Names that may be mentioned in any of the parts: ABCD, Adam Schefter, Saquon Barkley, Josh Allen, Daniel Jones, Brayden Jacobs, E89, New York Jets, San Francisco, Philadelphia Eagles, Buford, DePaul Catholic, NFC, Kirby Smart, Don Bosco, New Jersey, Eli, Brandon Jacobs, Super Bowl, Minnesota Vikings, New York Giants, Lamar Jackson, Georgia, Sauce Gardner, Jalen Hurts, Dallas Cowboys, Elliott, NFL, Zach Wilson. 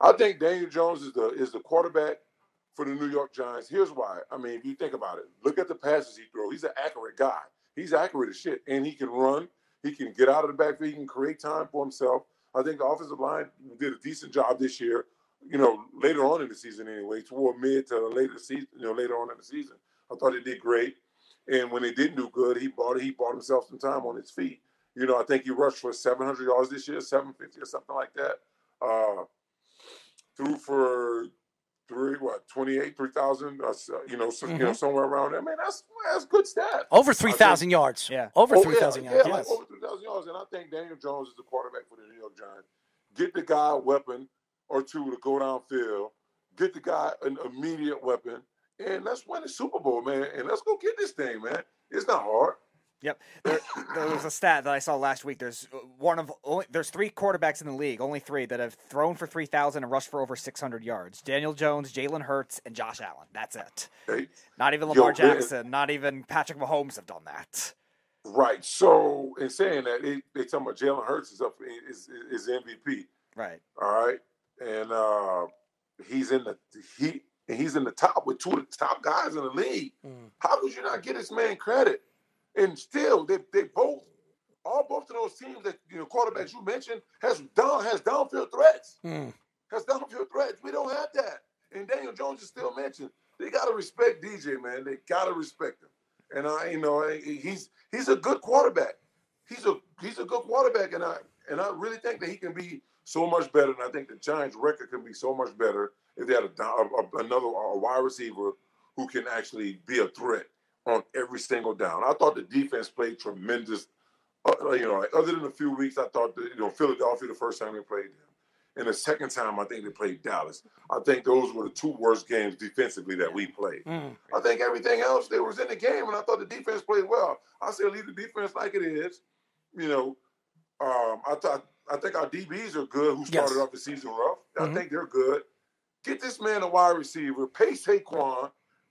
I think Daniel Jones is the quarterback for the New York Giants. Here's why. I mean, if you think about it, look at the passes he throws. He's an accurate guy. He's accurate as shit, and he can run. He can get out of the backfield. He can create time for himself. I think the offensive line did a decent job this year. You know, later on in the season, anyway, toward mid to later season. You know, later on in the season, I thought they did great. And when they didn't do good, he bought himself some time on his feet. You know, I think he rushed for 700 yards this year, 750 or something like that. Threw for 3,000, you know, so, you know, somewhere around there. Man, that's good stat. Over 3,000 yards. Yeah. Over 3,000 yards. Yeah, yes. Like over 3,000 yards. And I think Daniel Jones is the quarterback for the New York Giants. Get the guy a weapon or two to go downfield. Get the guy an immediate weapon. And let's win the Super Bowl, man. And let's go get this thing, man. It's not hard. Yep. There was a stat that I saw last week. There's three quarterbacks in the league, only three, that have thrown for 3,000 and rushed for over 600 yards. Daniel Jones, Jalen Hurts, and Josh Allen. That's it. Okay. Not even Lamar Jackson, not even Patrick Mahomes have done that. Right. So in saying that, they talking about Jalen Hurts is MVP. Right. All right. And he's in the top with two of the top guys in the league. Mm. How could you not get this man credit? And still, both of those teams that, you know, quarterbacks you mentioned has downfield threats. Mm. Has downfield threats. We don't have that. And Daniel Jones is still mentioned. They gotta respect DJ, man. They gotta respect him. And he's a good quarterback. He's a good quarterback, and I really think that he can be so much better. And I think the Giants' record can be so much better if they had another wide receiver who can actually be a threat on every single down. I thought the defense played tremendous. Other than a few weeks, I thought that, Philadelphia the first time they played them, and the second time I think they played Dallas. I think those were the two worst games defensively that we played. Mm. I think everything else they was in the game, and I thought the defense played well. I said leave the defense like it is. I think our DBs are good who started off the season rough. Mm-hmm. I think they're good. Get this man a wide receiver. Pay Saquon.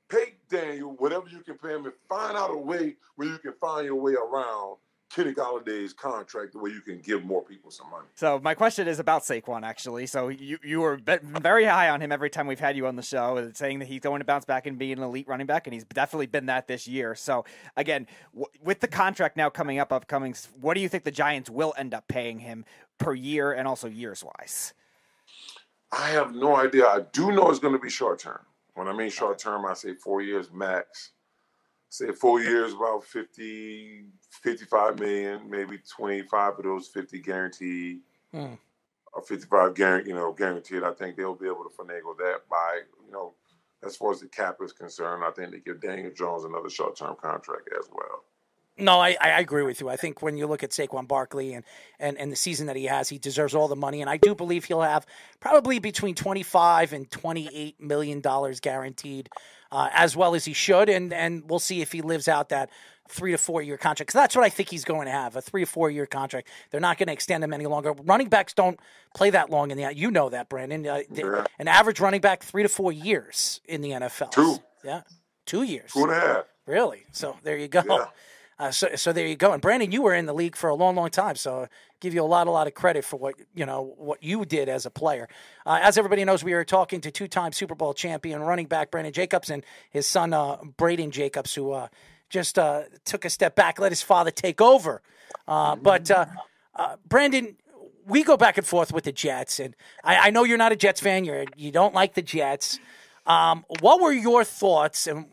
Pay Daniel, whatever you can pay him, and find out a way where you can find your way around Kenny Galladay's contract the way you can give more people some money. So my question is about Saquon, actually. So you were very high on him every time we've had you on the show, saying that he's going to bounce back and be an elite running back, and he's definitely been that this year. So, again, with the contract now coming up, upcoming, what do you think the Giants will end up paying him per year and also years-wise? I have no idea. I do know it's going to be short-term. When I mean short term, I say 4 years max. Say 4 years, about 50, 55 million, maybe 25 of those 50 guaranteed, or 55 guaranteed. I think they'll be able to finagle that by, as far as the cap is concerned. I think they give Daniel Jones another short term contract as well. No, I agree with you. I think when you look at Saquon Barkley and the season that he has, he deserves all the money. And I do believe he'll have probably between $25 and $28 million guaranteed, as well as he should. And we'll see if he lives out that 3 to 4 year contract. Because that's what I think he's going to have, a 3 to 4 year contract. They're not going to extend him any longer. Running backs don't play that long in the NFL. You know that, Brandon. An average running back, 3 to 4 years in the NFL. Two. Yeah, 2 years. 2.5. Really? So there you go. Yeah. So there you go. And Brandon, you were in the league for a long, long time. So I give you a lot of credit for what you did as a player. As everybody knows, we are talking to two-time Super Bowl champion running back Brandon Jacobs and his son Brayden Jacobs, who just took a step back, let his father take over. But Brandon, we go back and forth with the Jets, and I know you're not a Jets fan. You don't like the Jets. What were your thoughts on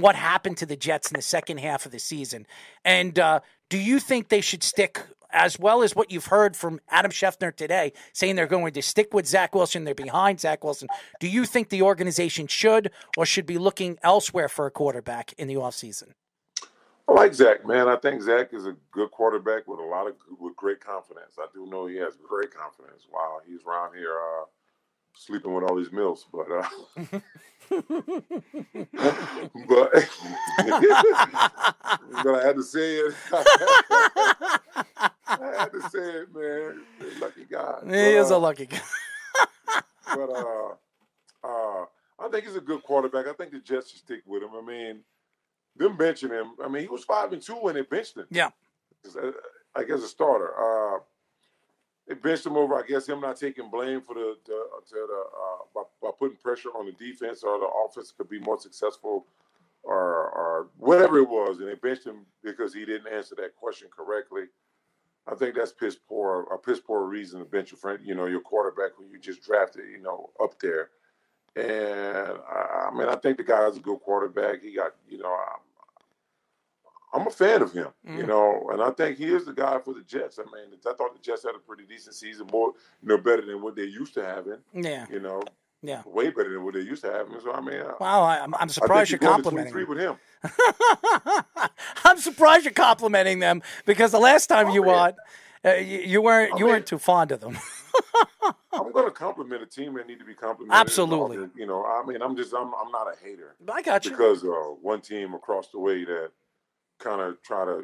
what happened to the Jets in the second half of the season? And do you think they should stick, as well as what you've heard from Adam Schefter today, saying they're going to stick with Zach Wilson, they're behind Zach Wilson. Do you think the organization should or should be looking elsewhere for a quarterback in the offseason? I like Zach, man. I think Zach is a good quarterback with great confidence. I do know he has great confidence. Wow, he's around here sleeping with all these milfs, but but I had to say it. I had to say it, man. Lucky guy. He is a lucky guy. But I think he's a good quarterback. I think the Jets should stick with him. I mean, them benching him. I mean, he was 5-2 when they benched him. Yeah, I guess a starter. They benched him over, I guess, him not taking blame for by putting pressure on the defense, or the offense could be more successful, or whatever it was. And they benched him because he didn't answer that question correctly. I think that's a piss poor reason to bench your friend, your quarterback who you just drafted, up there. And I think the guy's a good quarterback. He got, I'm a fan of him, and I think he is the guy for the Jets. I mean, I thought the Jets had a pretty decent season, better than what they used to having. Yeah, yeah, way better than what they used to having. So I mean, wow, I'm surprised you're complimenting him. With him. I'm surprised you're complimenting them because the last time you weren't too fond of them. I'm going to compliment a team that need to be complimented. Absolutely. I'm not a hater. I got you. Because one team across the way that kind of try to,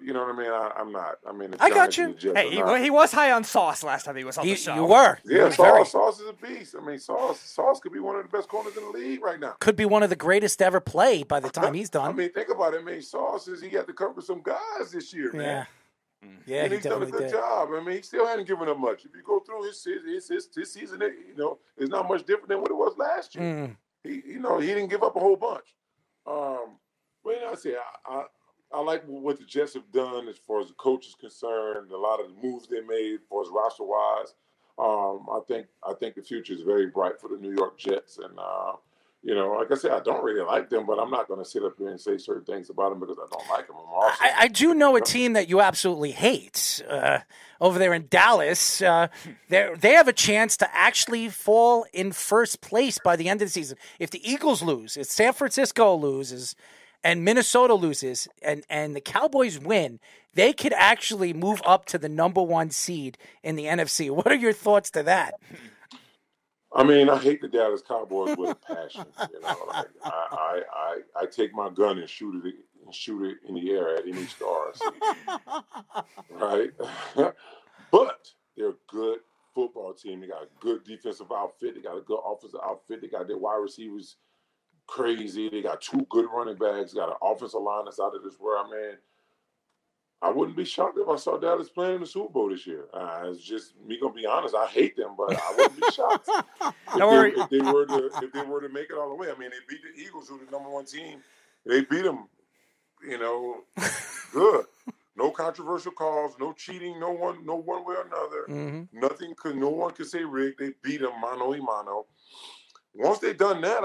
I'm not. I got you. Hey, he was high on Sauce last time he was on the show. You were. Yeah, Sauce is a beast. Sauce could be one of the best corners in the league right now. Could be one of the greatest ever played by the time he's done. Think about it. Sauce he had to cover some guys this year, man. Yeah. Yeah, and he's done a good job. He still hadn't given up much. If you go through his season, it's not much different than what it was last year. He didn't give up a whole bunch. I like what the Jets have done as far as the coach is concerned. A lot of the moves they made, as far as roster wise, I think the future is very bright for the New York Jets. And like I said, I don't really like them, but I'm not going to sit up here and say certain things about them because I don't like them. I do know a team that you absolutely hate over there in Dallas. They have a chance to actually fall in first place by the end of the season. If the Eagles lose, if San Francisco loses, and Minnesota loses, and the Cowboys win, they could actually move up to the number one seed in the NFC. What are your thoughts to that? I hate the Dallas Cowboys with a passion. I take my gun and shoot it in the air at any star. Right? But they're a good football team. They got a good defensive outfit. They got a good offensive outfit. They got their wide receivers crazy. They got two good running backs. They got an offensive line that's out of this world. I wouldn't be shocked if I saw Dallas playing in the Super Bowl this year. It's just me going to be honest. I hate them, but I wouldn't be shocked if they were to make it all the way. They beat the Eagles, who are the number one team. They beat them, good. No controversial calls, no cheating, no one way or another. Nothing. No one could say rigged. They beat them mano a mano. Once they done that,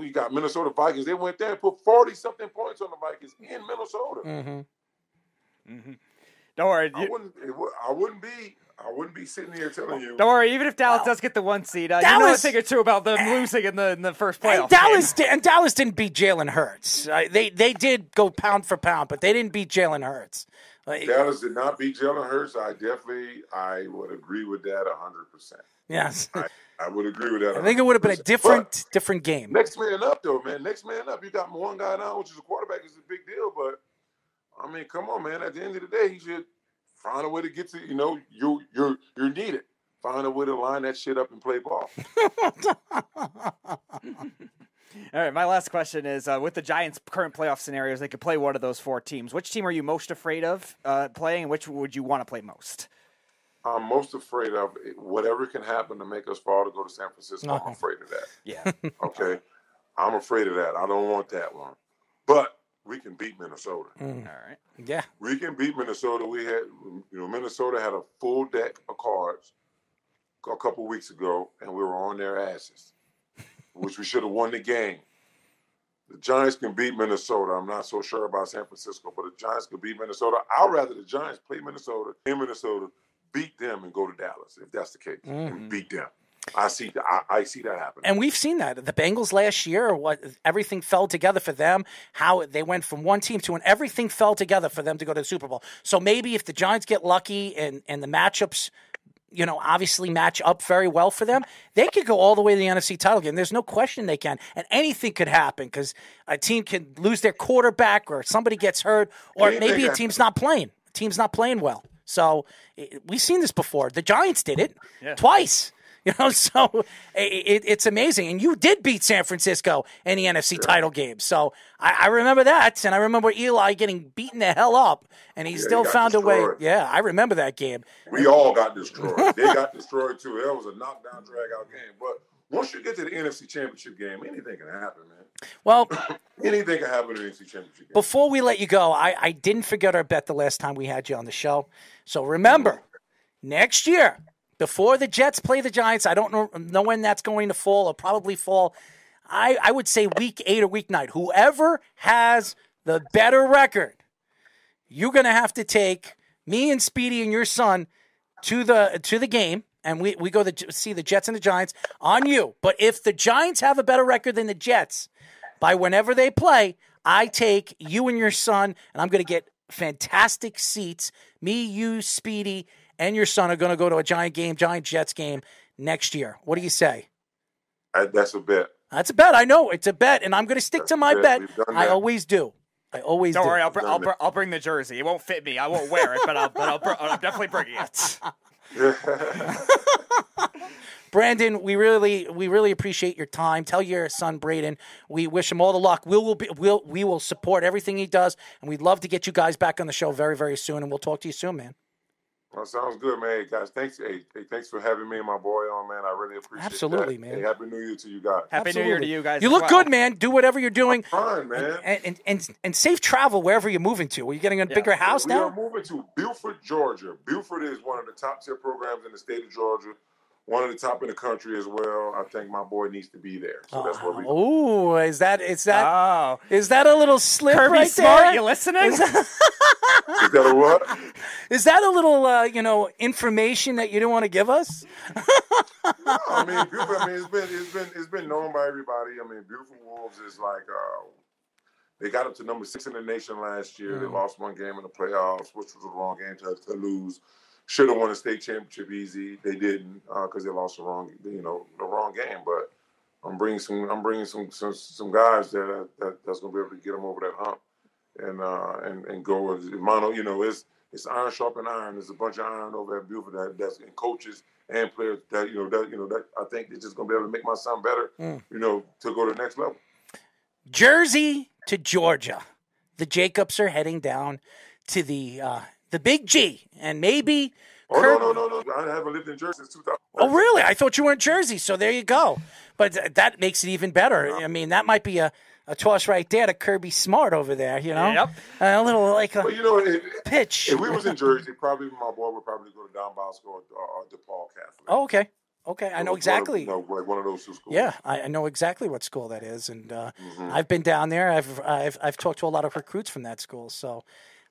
you got Minnesota Vikings. They went there and put 40-something points on the Vikings in Minnesota. Don't worry. I wouldn't be sitting here telling you. Don't worry. Even if Dallas does get the one seed, you know a thing or two about them losing in the first playoff. Dallas didn't beat Jalen Hurts. They did go pound for pound, but they didn't beat Jalen Hurts. Dallas did not beat Jalen Hurts. I would agree with that 100%. Yes. I would agree with that. I think it would have been a different game. Next man up, though, man. Next man up. You got one guy down, which is a quarterback. It's a big deal, but come on, man. At the end of the day, you should find a way to get to. You're needed. Find a way to line that shit up and play ball. All right, my last question is, with the Giants' current playoff scenarios, they could play one of those four teams. Which team are you most afraid of playing, and which would you want to play most? I'm most afraid of whatever can happen to make us fall to go to San Francisco. I'm afraid of that. Yeah. Okay. I'm afraid of that. I don't want that one. But we can beat Minnesota. All right. Yeah. We can beat Minnesota. We had, Minnesota had a full deck of cards a couple weeks ago, and we were on their asses, which we should have won the game. The Giants can beat Minnesota. I'm not so sure about San Francisco, but the Giants can beat Minnesota. I'd rather the Giants play Minnesota in Minnesota. Beat them and go to Dallas if that's the case. And beat them. I see that happen. And we've seen that. The Bengals last year, everything fell together for them, how they went from one team to an everything fell together for them to go to the Super Bowl. So maybe if the Giants get lucky and the matchups, obviously match up very well for them, they could go all the way to the NFC title game. There's no question they can. And anything could happen because a team can lose their quarterback or somebody gets hurt or maybe a team's not playing. A team's not playing well. So we've seen this before. The Giants did it twice. You know, so it's amazing. And you did beat San Francisco in the NFC title game. So I remember that, and I remember Eli getting beaten the hell up, and he still found a way. Yeah, I remember that game. We all got destroyed. They got destroyed, too. That was a knockdown, drag-out game. But once you get to the NFC Championship game, anything can happen, man. Well, anything can happen in the NFC Championship game. Before we let you go, I didn't forget our bet the last time we had you on the show. So remember, next year, before the Jets play the Giants, I don't know when that's going to fall or probably fall. I would say week 8 or week 9. Whoever has the better record, you're going to have to take me and Speedy and your son to the game. And we go to see the Jets and the Giants on you. But if the Giants have a better record than the Jets, by whenever they play, I take you and your son, and I'm going to get fantastic seats. Me, you, Speedy, and your son are going to go to a Giant game, Giants-Jets game next year. What do you say? That's a bet. That's a bet. I know. It's a bet, and I'm going to stick to my bet. I always do. I always do. Don't worry. I'll bring the jersey. It won't fit me. I won't wear it, but I'll definitely bring it. Brandon, we really appreciate your time. Tell your son Brayden we wish him all the luck. We will support everything he does, and we'd love to get you guys back on the show very, very soon. And we'll talk to you soon, man. Well, sounds good, man. Hey, guys, thanks. Hey, thanks for having me and my boy on, man. I really appreciate it. Absolutely, man. Hey, Happy New Year to you guys. Happy New Year to you guys. You look good, man. Do whatever you're doing. I'm fine, man. And safe travel wherever you're moving to. Are you getting a bigger house now? We are moving to Buford, Georgia. Buford is one of the top tier programs in the state of Georgia. One of the top in the country as well. I think my boy needs to be there. So that's what we do. Oh, is that a little slip Kirby right Smart, there? You listening? Is that a what? Is that a little information that you don't want to give us? No, I mean it's been known by everybody. I mean, Buford Wolves is like they got up to number 6 in the nation last year. They lost one game in the playoffs, which was the wrong game to lose. Should have won a state championship easy. They didn't because they lost the wrong game. But I'm bringing some guys that's gonna be able to get them over that hump and go with Mono. It's iron sharpened iron. There's a bunch of iron over at Buford that's in coaches and players that I think they're just gonna be able to make my son better. To go to the next level. Jersey to Georgia, the Jacobs are heading down to the Big G, and maybe... Oh, no. I haven't lived in Jersey since 2000. Oh, really? I thought you were in Jersey, so there you go. But that makes it even better. I mean, that might be a toss right there to Kirby Smart over there, Yep. A little like a pitch. If we was in Jersey, probably my boy would probably go to Don Bosco or DePaul Catholic. Oh, okay. Okay, I know exactly. One of those two schools. Yeah, I know exactly what school that is, and I've been down there. I've talked to a lot of recruits from that school, so...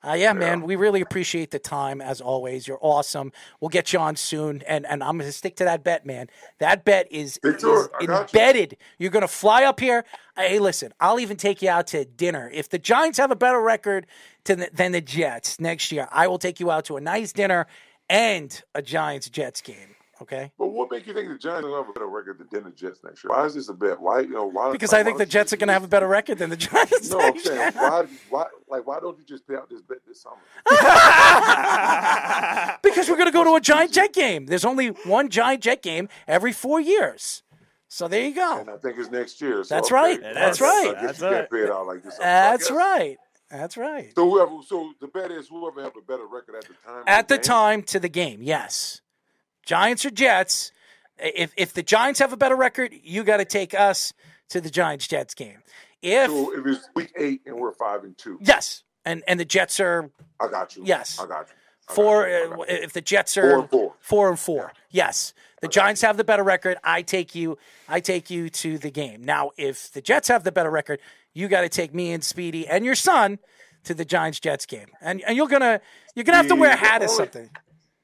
man, we really appreciate the time, as always. You're awesome. We'll get you on soon, and I'm going to stick to that bet, man. That bet is embedded. You're going to fly up here. Hey, listen, I'll even take you out to dinner. If the Giants have a better record than the Jets next year, I will take you out to a nice dinner and a Giants-Jets game. Okay. But what makes you think the Giants will have a better record than the Jets next year? Why is this a bet? Why Because I think the Jets are going to have a better record than the Giants. No, I'm saying why don't you just pay out this bet this summer? Because we're going to go to a Giant-Jet game. There's only one Giant-Jet game every 4 years. So there you go. And I think it's next year. So that's right. That's right. That's right. Pay it out like this summer, that's right. That's right. So the bet is whoever has a better record at the time. At the time to the game, yes. Giants or Jets, if the Giants have a better record, you got to take us to the Giants-Jets game. If it's week 8 and we're 5-2. Yes, and the Jets are. I got you. Yes, I got you. If the Jets are 4-4. 4-4. Yeah. Yes, the Giants have the better record. I take you to the game. Now, if the Jets have the better record, you got to take me and Speedy and your son to the Giants-Jets game, and you're gonna have to wear a hat or something.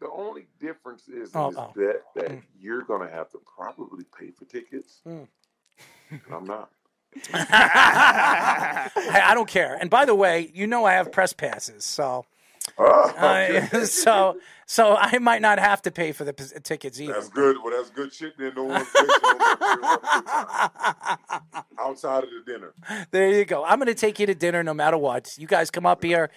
The only difference is that you're going to have to probably pay for tickets. And I'm not. I don't care. And by the way, I have press passes, so so I might not have to pay for the tickets either. That's good. Well, that's good shit. Then no one's outside of the dinner. There you go. I'm going to take you to dinner no matter what. You guys come up here.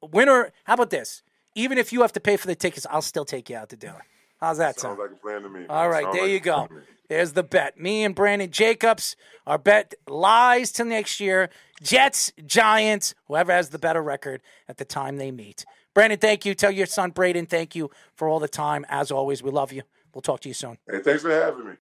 Winner. How about this? Even if you have to pay for the tickets, I'll still take you out to dinner. How's that sound? Sounds like a plan to me. All right, there you go. There's the bet. Me and Brandon Jacobs, our bet lies till next year. Jets, Giants, whoever has the better record at the time they meet. Brandon, thank you. Tell your son, Brayden, thank you for all the time. As always, we love you. We'll talk to you soon. Hey, thanks for having me.